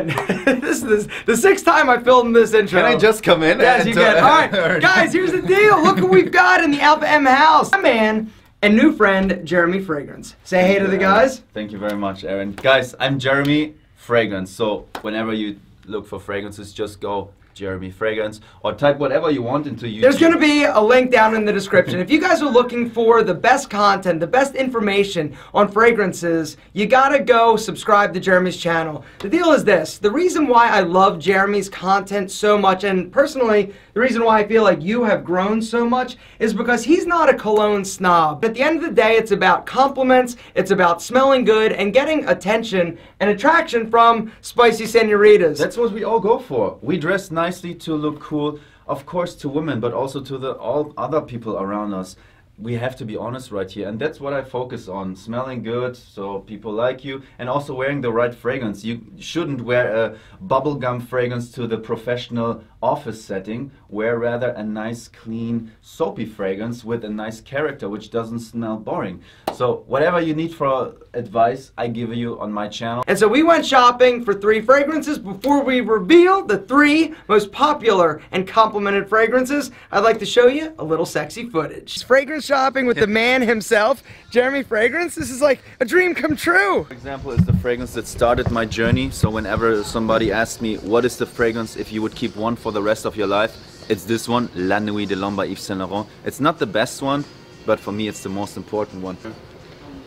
coming. This is the sixth time I filmed this intro. Can I just come in? Yes, you can. All right, guys, here's the deal. Look what we've got in the Alpha M house. My man and new friend, Jeremy Fragrance. Say hey to the guys. Thank you very much, Aaron. Guys, I'm Jeremy Fragrance, so whenever you look for fragrances, just go Jeremy Fragrance, or type whatever you want into YouTube. There's going to be a link down in the description. If you guys are looking for the best content, the best information on fragrances, you got to go subscribe to Jeremy's channel. The deal is this. The reason why I love Jeremy's content so much, and personally, the reason why I feel like you have grown so much, is because he's not a cologne snob. At the end of the day, it's about compliments, it's about smelling good, and getting attention and attraction from spicy senoritas. That's what we all go for. We dress nicely to look cool, of course, to women, but also to all other people around us. We have to be honest right here, and that's what I focus on. Smelling good, so people like you, and also wearing the right fragrance. You shouldn't wear a bubblegum fragrance to the professional office setting. Wear rather a nice, clean, soapy fragrance with a nice character, which doesn't smell boring. So whatever you need for advice, I give you on my channel. And so we went shopping for three fragrances. Before we reveal the three most popular and complimented fragrances, I'd like to show you a little sexy footage. Fragrance shopping with the man himself, Jeremy Fragrance. This is like a dream come true. For example, is the fragrance that started my journey. So whenever somebody asks me, what is the fragrance if you would keep one for the rest of your life, it's this one, La Nuit de L'Homme by Yves Saint Laurent. It's not the best one, but for me it's the most important one.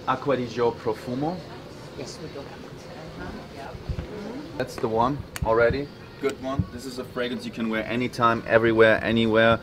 Acqua Di Gio Profumo. Yes, we do have it. That's the one already. Good one. This is a fragrance you can wear anytime, everywhere, anywhere.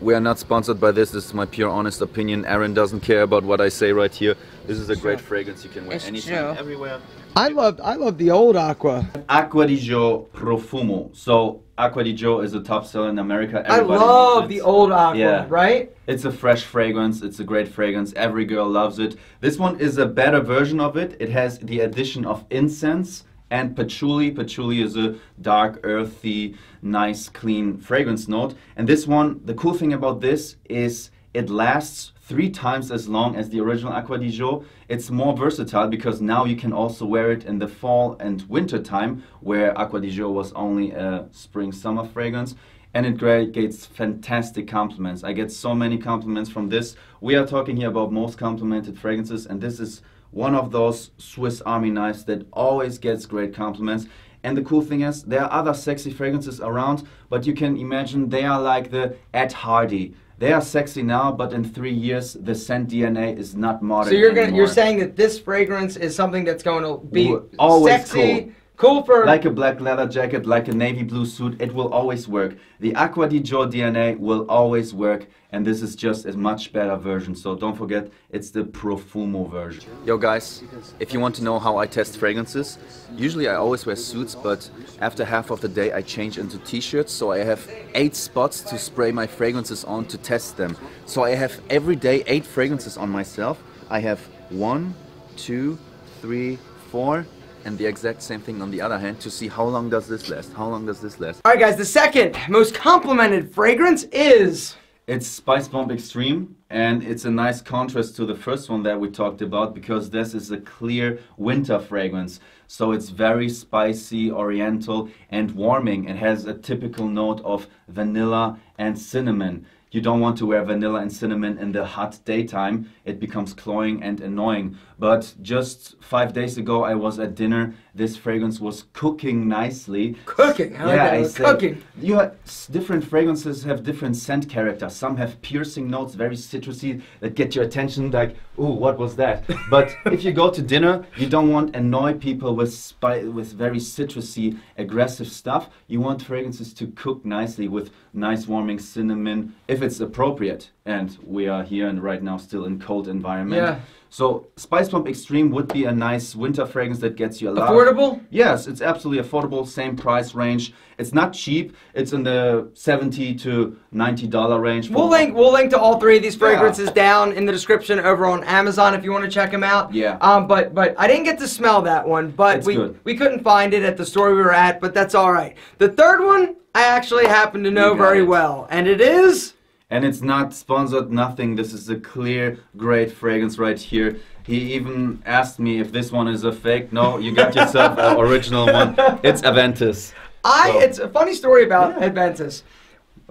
We are not sponsored by this. This is my pure, honest opinion. Aaron doesn't care about what I say right here. This is a great fragrance you can wear anytime, everywhere. I love the old Acqua. Acqua Di Gio Profumo. So Acqua Di Gio is a top seller in America. Everybody loves the old Acqua, right? It's a fresh fragrance. It's a great fragrance. Every girl loves it. This one is a better version of it. It has the addition of incense and patchouli. Patchouli is a dark, earthy, nice, clean fragrance note. And this one, the cool thing about this is it lasts 3 times as long as the original Acqua Di Gio. It's more versatile because now you can also wear it in the fall and winter time, where Acqua Di Gio was only a spring-summer fragrance. And it gets fantastic compliments. I get so many compliments from this. We are talking here about most complimented fragrances, and this is one of those Swiss Army knives that always gets great compliments. And the cool thing is, there are other sexy fragrances around, but you can imagine they are like the Ed Hardy. They are sexy now, but in 3 years, the scent DNA is not modern anymore. So you're saying that this fragrance is something that's going to be always sexy, cool for... Like a black leather jacket, like a navy blue suit, it will always work. The Acqua Di Gio DNA will always work, and this is just a much better version. So don't forget, it's the Profumo version. Yo guys, if you want to know how I test fragrances, usually I always wear suits, but after half of the day I change into t-shirts, so I have 8 spots to spray my fragrances on to test them. So I have every day 8 fragrances on myself. I have 1, 2, 3, 4, and the exact same thing on the other hand to see how long does this last, how long does this last. Alright guys, the second most complimented fragrance is... It's Spicebomb Extreme, and it's a nice contrast to the first one that we talked about because this is a clear winter fragrance. So it's very spicy, oriental and warming. It has a typical note of vanilla and cinnamon. You don't want to wear vanilla and cinnamon in the hot daytime. It becomes cloying and annoying. But just 5 days ago, I was at dinner. This fragrance was cooking nicely. Cooking? How cooking. You have different fragrances have different scent character. Some have piercing notes, very citrusy, that get your attention like, ooh, what was that? But if you go to dinner, you don't want to annoy people with very citrusy, aggressive stuff. You want fragrances to cook nicely with nice warming cinnamon, if it's appropriate. And we are here and right now still in cold environment. Yeah. So Spicebomb Extreme would be a nice winter fragrance that gets you a lot. Affordable? Yes, it's absolutely affordable, same price range. It's not cheap. It's in the $70 to $90 range. We'll link to all 3 of these fragrances down in the description over on Amazon if you want to check them out. Yeah. But I didn't get to smell that one, but it's we couldn't find it at the store we were at, but that's all right. The third one I actually happen to know very well, and it is And it's not sponsored, nothing. This is a clear, great fragrance right here. He even asked me if this one is a fake. No, you got yourself an original one. It's Aventus. It's a funny story about Aventus.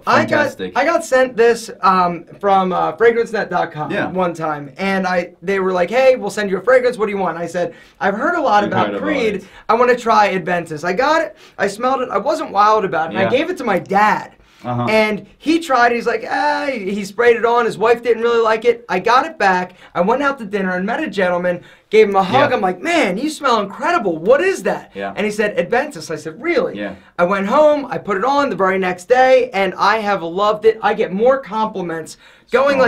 Fantastic. I got sent this from FragranceNet.com one time, and they were like, hey, we'll send you a fragrance, what do you want? I said, I've heard a lot about Creed, I want to try Aventus. I got it, I smelled it, I wasn't wild about it, and I gave it to my dad. And he tried it, he's like, ah, he sprayed it on, his wife didn't really like it. I got it back, I went out to dinner and met a gentleman, gave him a hug, I'm like, man, you smell incredible, what is that? And he said, Aventus. I said, really? I went home, I put it on the very next day, and I have loved it. I get more compliments going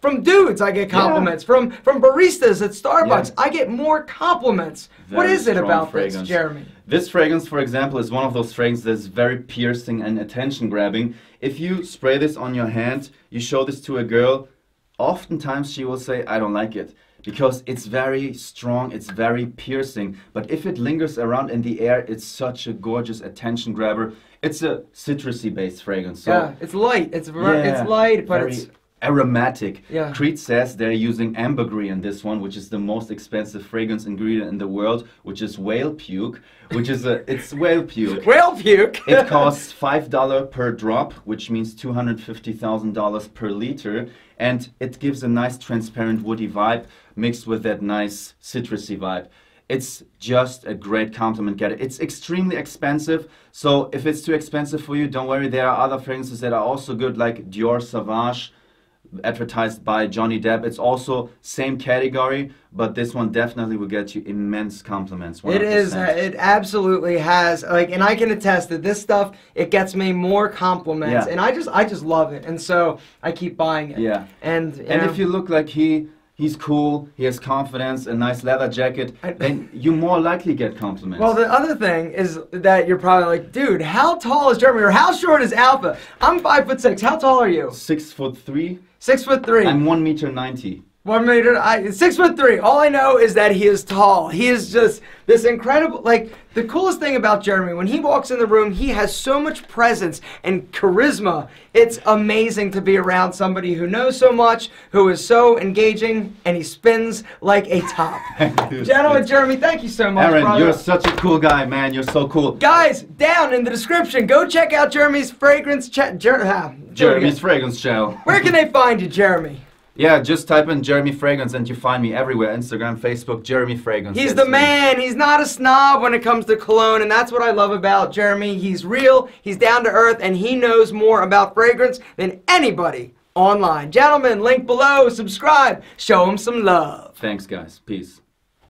from dudes. I get compliments from baristas at Starbucks. I get more compliments. Very what is it about this, Jeremy? This fragrance, for example, is one of those fragrances that's very piercing and attention-grabbing. If you spray this on your hand, you show this to a girl, oftentimes she will say, I don't like it, because it's very strong, it's very piercing. But if it lingers around in the air, it's such a gorgeous attention-grabber. It's a citrusy-based fragrance. So it's light. It's light, but it's aromatic. Creed says they're using ambergris in this one, which is the most expensive fragrance ingredient in the world, which is whale puke, which is whale puke. It costs $5 per drop, which means $250,000 per liter, and it gives a nice transparent woody vibe mixed with that nice citrusy vibe. It's just a great compliment getter. It's extremely expensive, so if it's too expensive for you, don't worry, there are other fragrances that are also good, like Dior Sauvage, advertised by Johnny Depp. It's also same category, but this one definitely will get you immense compliments. 100%. It is, it absolutely has, like, and I can attest that this stuff, it gets me more compliments, and I just love it, and so I keep buying it. And if you look like he's cool, he has confidence, a nice leather jacket, then you more likely get compliments. Well, the other thing is that you're probably like, dude, how tall is Jeremy, or how short is Alpha? I'm 5'6", how tall are you? 6'3". 6'3". I'm 1m90. 1m, 6'3". All I know is that he is tall. He is just this incredible, like, the coolest thing about Jeremy, when he walks in the room, he has so much presence and charisma. It's amazing to be around somebody who knows so much, who is so engaging, and he spins like a top. Gentlemen, Jeremy, thank you so much, Aaron, brother. You're such a cool guy, man. You're so cool. Guys, down in the description, go check out Jeremy's fragrance Jeremy's Fragrance Show. Where can they find you, Jeremy? Yeah, just type in Jeremy Fragrance and you find me everywhere. Instagram, Facebook, Jeremy Fragrance. He's the man. He's not a snob when it comes to cologne, and that's what I love about Jeremy. He's real, he's down to earth, and he knows more about fragrance than anybody online. Gentlemen, link below, subscribe, show him some love. Thanks, guys. Peace.